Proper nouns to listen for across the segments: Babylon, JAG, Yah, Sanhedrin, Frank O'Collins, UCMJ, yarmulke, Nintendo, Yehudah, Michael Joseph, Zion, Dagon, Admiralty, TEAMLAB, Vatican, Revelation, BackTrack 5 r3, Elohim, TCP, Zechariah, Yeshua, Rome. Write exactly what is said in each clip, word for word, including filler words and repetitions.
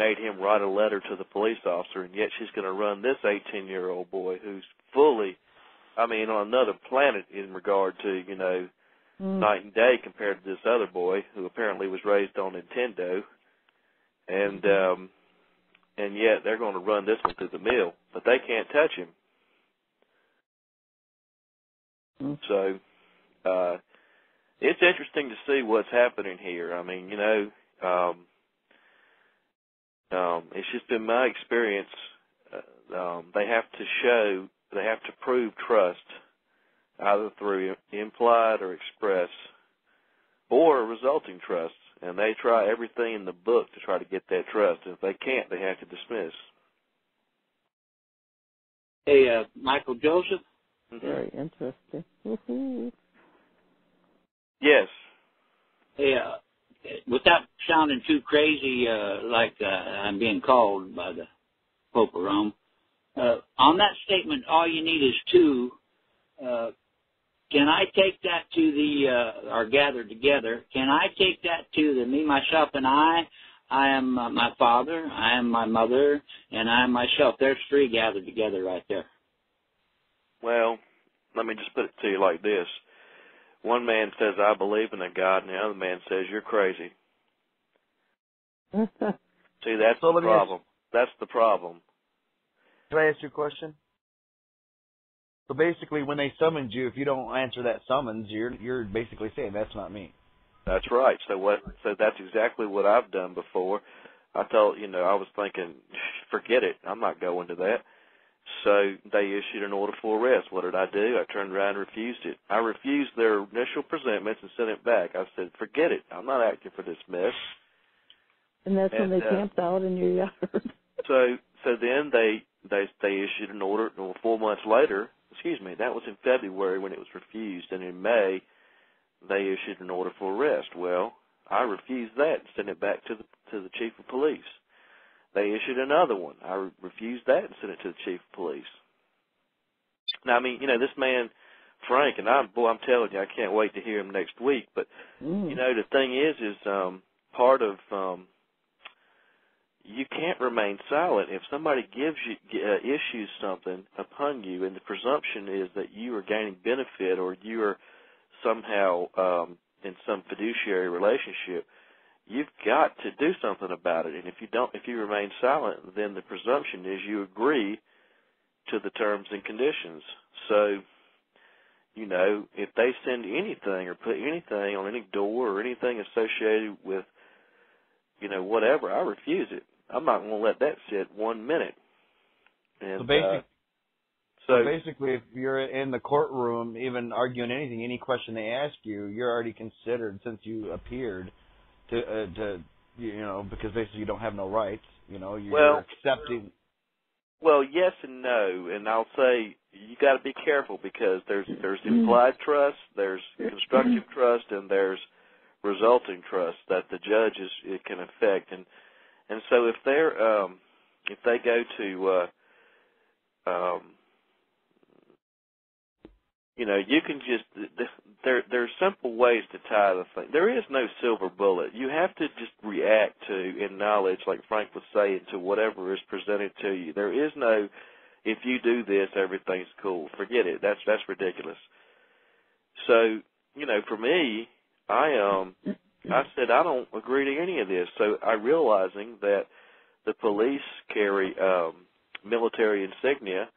made him write a letter to the police officer, and yet she's going to run this eighteen-year-old boy who's fully, I mean, on another planet in regard to, you know, mm. night and day compared to this other boy who apparently was raised on Nintendo. And um, and yet they're going to run this one through the mill, but they can't touch him. So uh, it's interesting to see what's happening here. I mean, you know, um, um, it's just been my experience. Uh, um, they have to show, they have to prove trust, either through implied or express, or resulting trust. And they try everything in the book to try to get that trust. And if they can't, they have to dismiss. Hey, uh, Michael Joseph. Mm-hmm. Very interesting. Yes. Yeah. Without sounding too crazy, uh, like uh, I'm being called by the Pope of Rome, uh, on that statement, all you need is two. Uh, can I take that to the, uh, or gathered together, can I take that to the me, myself, and I? I am uh, my father, I am my mother, and I am myself. There's three gathered together right there. Well, let me just put it to you like this. One man says, I believe in a God, and the other man says, you're crazy. See, that's so the problem. Ask, that's the problem. Can I ask you a question? So basically, when they summons you, if you don't answer that summons, you're you're basically saying, that's not me. That's right. So what? So that's exactly what I've done before. I told, you know, I was thinking, forget it. I'm not going to that. So they issued an order for arrest. What did I do? I turned around and refused it. I refused their initial presentments and sent it back. I said, forget it. I'm not acting for this mess. And that's and, when they uh, camped out in your yard. so so then they, they, they issued an order, well, four months later. Excuse me, that was in February when it was refused. And in May, they issued an order for arrest. Well, I refused that and sent it back to the, to the chief of police. They issued another one. I re- refused that and sent it to the chief of police. Now, I mean, you know, this man, Frank, and I, boy, I'm telling you, I can't wait to hear him next week. But, mm. you know, the thing is, is um, part of um, you can't remain silent. If somebody gives you, uh, issues something upon you, and the presumption is that you are gaining benefit or you are somehow um, in some fiduciary relationship, you've got to do something about it. And if you don't, if you remain silent, then the presumption is you agree to the terms and conditions. So, you know, if they send anything or put anything on any door or anything associated with, you know, whatever, I refuse it. I'm not going to let that sit one minute. And, so, basically, uh, so, so basically, if you're in the courtroom, even arguing anything, any question they ask you, you're already considered since you appeared. To, uh, to you know, because basically you don't have no rights, you know, you're well, accepting. Well, yes and no, and I'll say you got to be careful because there's there's implied trust, there's constructive trust, and there's resulting trust that the judge is it can affect, and and so if they're um, if they go to uh, um, you know, you can just there. There are simple ways to tie the thing. There is no silver bullet. You have to just react to, in knowledge, like Frank was saying, to whatever is presented to you. There is no, if you do this, everything's cool. Forget it. That's that's ridiculous. So, you know, for me, I um, I said I don't agree to any of this. So I realizing that the police carry um, military insignia,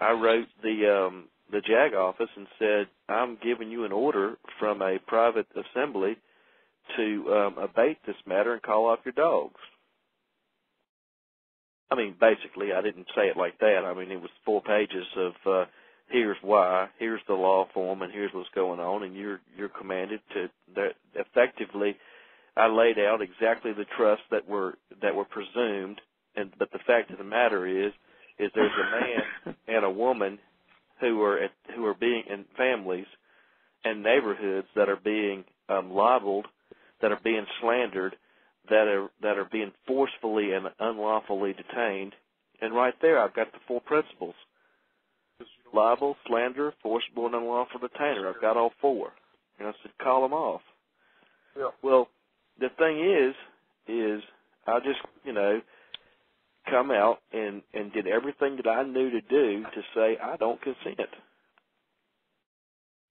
I wrote the. Um, the JAG office and said, I'm giving you an order from a private assembly to um, abate this matter and call off your dogs. I mean, basically, I didn't say it like that. I mean, it was four pages of uh, here's why, here's the law form, and here's what's going on, and you're you're commanded to that. Effectively, I laid out exactly the trusts that were that were presumed, and but the fact of the matter is, is there's a man and a woman who are at, who are being in families and neighborhoods that are being um, libeled, that are being slandered, that are that are being forcefully and unlawfully detained, and right there I've got the four principles: libel, slander, forcible, and unlawful detainer. I've got all four, and I said call them off. Yeah. Well, the thing is, is I just, you know, come out and, and did everything that I knew to do to say, I don't consent.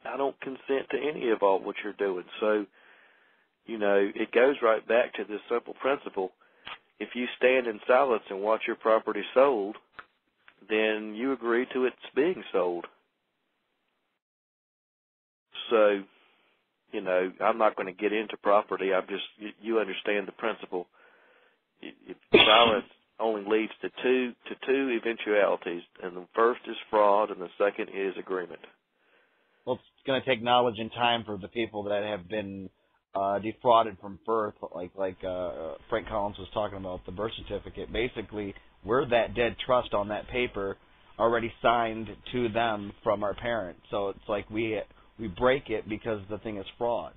I don't consent to any of all what you're doing. So, you know, it goes right back to this simple principle. If you stand in silence and watch your property sold, then you agree to its being sold. So, you know, I'm not going to get into property. I'm just, you, you understand the principle. If silence only leads to two, to two eventualities, and the first is fraud, and the second is agreement. Well, it's going to take knowledge and time for the people that have been uh, defrauded from birth, like like uh, Frank Collins was talking about the birth certificate. Basically, we're that dead trust on that paper already signed to them from our parents. So it's like we we break it because the thing is fraud,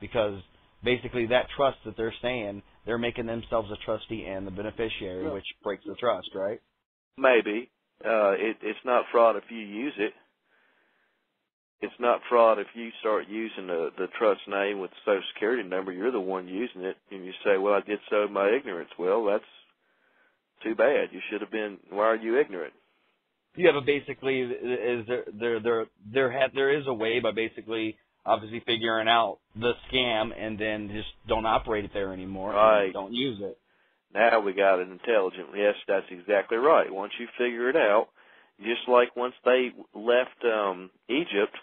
because basically that trust that they're saying, they're making themselves a trustee and the beneficiary, yeah, which breaks the trust, right? Maybe. Uh, it, it's not fraud if you use it. It's not fraud if you start using the, the trust name with the Social Security number. You're the one using it, and you say, well, I did so in my ignorance. Well, that's too bad. You should have been – why are you ignorant? Yeah, but basically is there, there, there, there, ha there is a way by basically – obviously figuring out the scam and then just don't operate it there anymore. Right. And don't use it. Now we got it intelligently. Yes, that's exactly right. Once you figure it out, just like once they left um, Egypt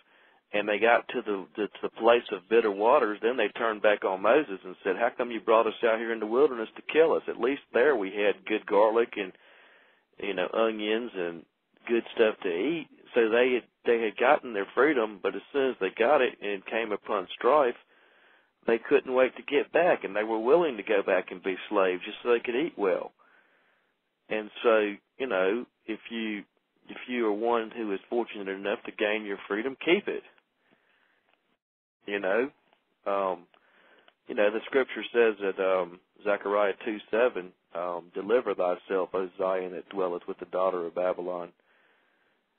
and they got to the, the, to the place of bitter waters, then they turned back on Moses and said, how come you brought us out here in the wilderness to kill us? At least there we had good garlic and, you know, onions and good stuff to eat. So they had, they had gotten their freedom, but as soon as they got it and came upon strife, they couldn't wait to get back, and they were willing to go back and be slaves just so they could eat well. And so, you know, if you if you are one who is fortunate enough to gain your freedom, keep it. You know, um, you know the scripture says that um, Zechariah two seven, um, deliver thyself, O Zion, that dwelleth with the daughter of Babylon.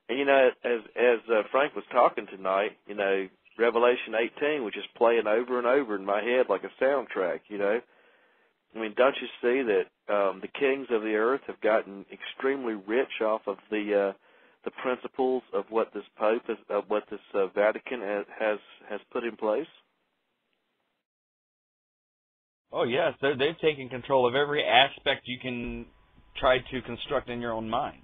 And, you know, as as uh, Frank was talking tonight, you know, Revelation eighteen was just playing over and over in my head like a soundtrack, you know. I mean, don't you see that um, the kings of the earth have gotten extremely rich off of the uh, the principles of what this Pope, is, of what this uh, Vatican has, has has put in place? Oh, yes. They're, they've taken control of every aspect you can try to construct in your own mind.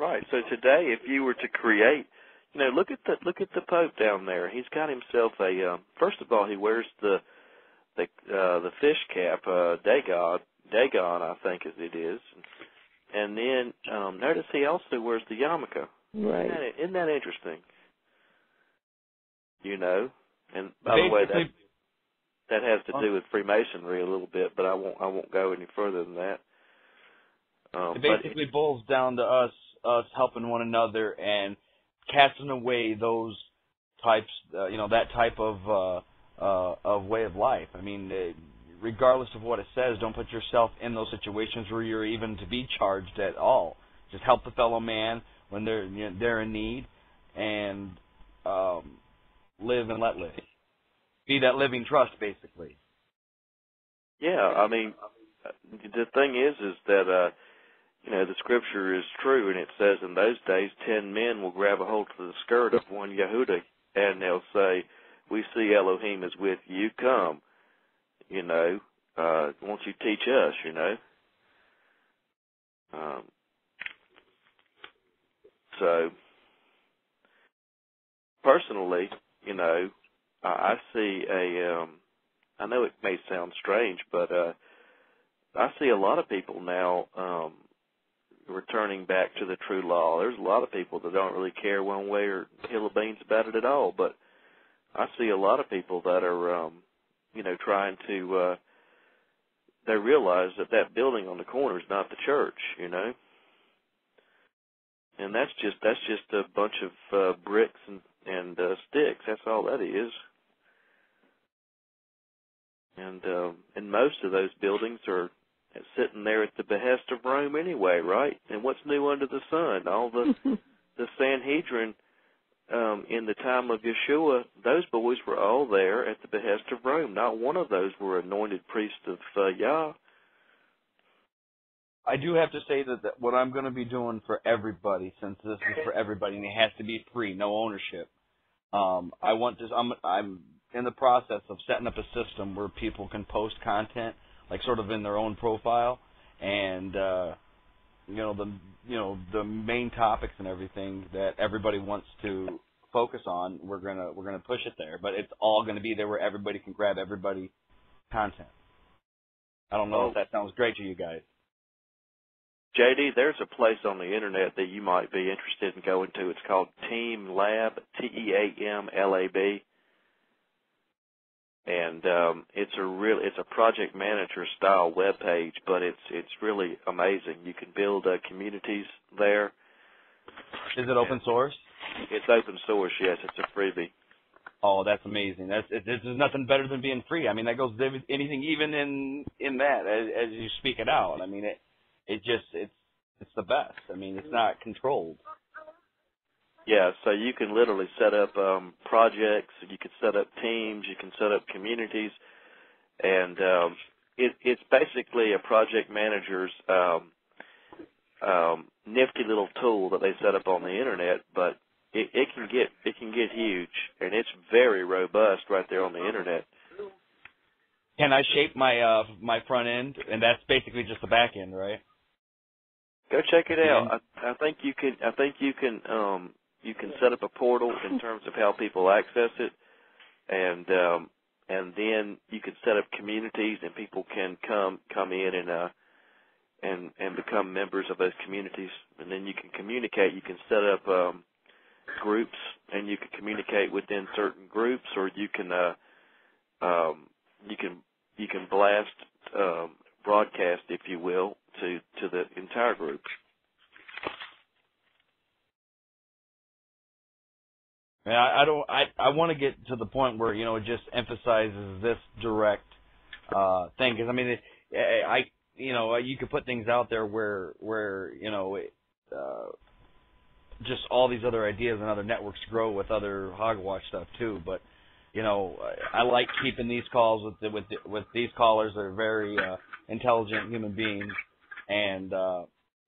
Right. So today, if you were to create, you know, look at the look at the Pope down there. He's got himself a. Um, first of all, he wears the the uh, the fish cap, uh, Dagon, Dagon, I think as it is, and then um, notice he also wears the yarmulke. Right. Isn't that, isn't that interesting? You know, and by Basically, the way, that that has to do with Freemasonry a little bit, but I won't I won't go any further than that. Um, it basically but, boils down to us. us helping one another and casting away those types, uh, you know, that type of uh, uh, of way of life. I mean, uh, regardless of what it says, don't put yourself in those situations where you're even to be charged at all. Just help the fellow man when they're you know, they're in need, and um, live and let live. Be that living trust, basically. Yeah, I mean, the thing is, is that. Uh, You know, the scripture is true, and it says in those days ten men will grab a hold to the skirt of one Yehudah, and they'll say, we see Elohim is with you, come. You know, uh, won't you teach us, you know? Um, so, personally, you know, I, I see a, um, I know it may sound strange, but uh, I see a lot of people now, um, returning back to the true law. There's a lot of people that don't really care one way or hill of beans about it at all, but I see a lot of people that are, um, you know, trying to, uh, they realize that that building on the corner is not the church, you know. And that's just, that's just a bunch of uh, bricks and, and uh, sticks. That's all that is. And, uh, and most of those buildings are sitting there at the behest of Rome anyway, right? And what's new under the sun? All the the Sanhedrin um, in the time of Yeshua, those boys were all there at the behest of Rome. Not one of those were anointed priests of uh, Yah. I do have to say that, that what I'm going to be doing for everybody, since this is for everybody and it has to be free, no ownership, um, I want to. I'm, I'm in the process of setting up a system where people can post content, like sort of in their own profile, and uh, you know the you know the main topics and everything that everybody wants to focus on. We're gonna we're gonna push it there, but it's all gonna be there where everybody can grab everybody's content. I don't know oh. if that sounds great to you guys. J D, there's a place on the internet that you might be interested in going to. It's called TEAMLAB, T E A M L A B, and um, it's a real it's a project manager style web page, but it's it's really amazing. You can build uh, communities there. Is it open source? It's open source. Yes, it's a freebie. Oh, that's amazing. That's it, there's nothing better than being free. I mean, that goes anything even in in that as, as you speak it out. I mean it. It just, it's it's the best. I mean, it's not controlled. Yeah, so you can literally set up um, projects. You can set up teams. You can set up communities. And um, it, it's basically a project manager's um, um, nifty little tool that they set up on the internet, but it, it can get it can get huge, and it's very robust right there on the internet. Can I shape my uh, my front end? And that's basically just the back end, right? Go check it out. I, I think you can. I think you can. Um, you can set up a portal in terms of how people access it, and um, and then you can set up communities, and people can come come in and uh, and and become members of those communities, and then you can communicate. You can set up um, groups, and you can communicate within certain groups, or you can uh, um, you can. You can blast, um, broadcast, if you will, to, to the entire group. Yeah, I, I don't. I, I want to get to the point where you know it just emphasizes this direct uh, thing. Because I mean, it, I you know you could put things out there where where you know it, uh, just all these other ideas and other networks grow with other hogwash stuff too, but. You know, I like keeping these calls with the, with the, with these callers that are very uh, intelligent human beings, and uh,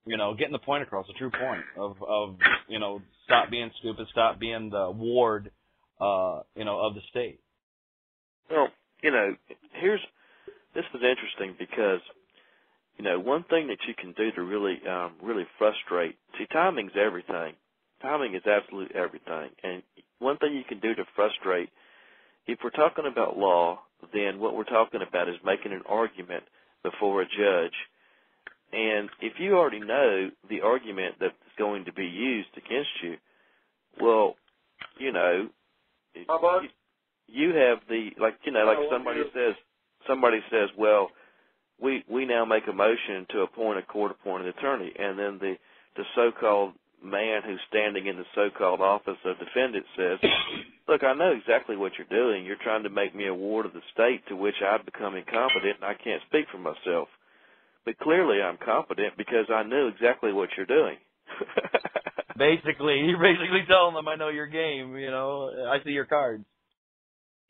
you know, getting the point across, the true point of of you know, stop being stupid, stop being the ward, uh, you know, of the state. Well, you know, here's this is interesting because you know one thing that you can do to really um, really frustrate. See, timing's everything. Timing is absolute everything, and one thing you can do to frustrate. If we're talking about law, then what we're talking about is making an argument before a judge. And if you already know the argument that's going to be used against you, well, you know, you, you have the, like, you know, like somebody says, somebody says, well, we, we now make a motion to appoint a court-appointed attorney. And then the, the so-called man who's standing in the so-called office of defendant says, look, I know exactly what you're doing. You're trying to make me a ward of the state to which I've become incompetent and I can't speak for myself. But clearly I'm competent because I knew exactly what you're doing. Basically, you're basically telling them I know your game, you know. I see your cards.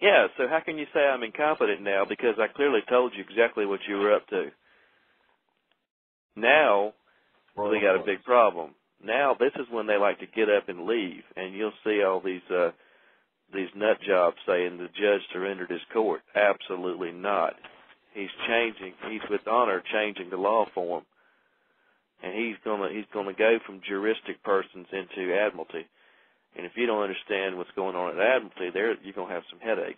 Yeah, so how can you say I'm incompetent now because I clearly told you exactly what you were up to? Now, well, they got a big problem. Now this is when they like to get up and leave, and you'll see all these uh, these nut jobs saying the judge surrendered his court. Absolutely not. He's changing. He's with honor changing the law form, and he's gonna he's gonna go from juristic persons into admiralty. And if you don't understand what's going on at admiralty, there you're gonna have some headaches.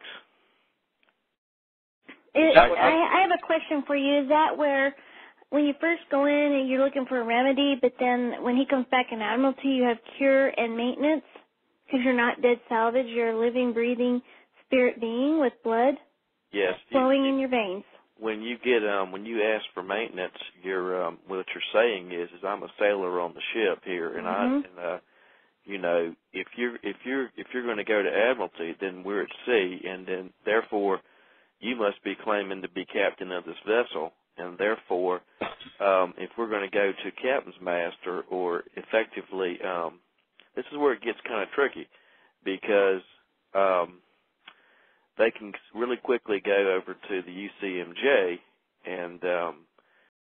It, I, I, I have a question for you. Is that where? When you first go in and you're looking for a remedy, but then when he comes back in admiralty, you have cure and maintenance because you're not dead salvage. You're a living, breathing spirit being with blood yes, flowing you, in your veins. When you get um, when you ask for maintenance, you're um, what you're saying is, is I'm a sailor on the ship here, and mm-hmm. I, and, uh, you know, if you're if you're if you're going to go to admiralty, then we're at sea, and then therefore, you must be claiming to be captain of this vessel. And therefore, um, if we're going to go to captain's master or effectively, um, this is where it gets kind of tricky. because um, they can really quickly go over to the U C M J and um,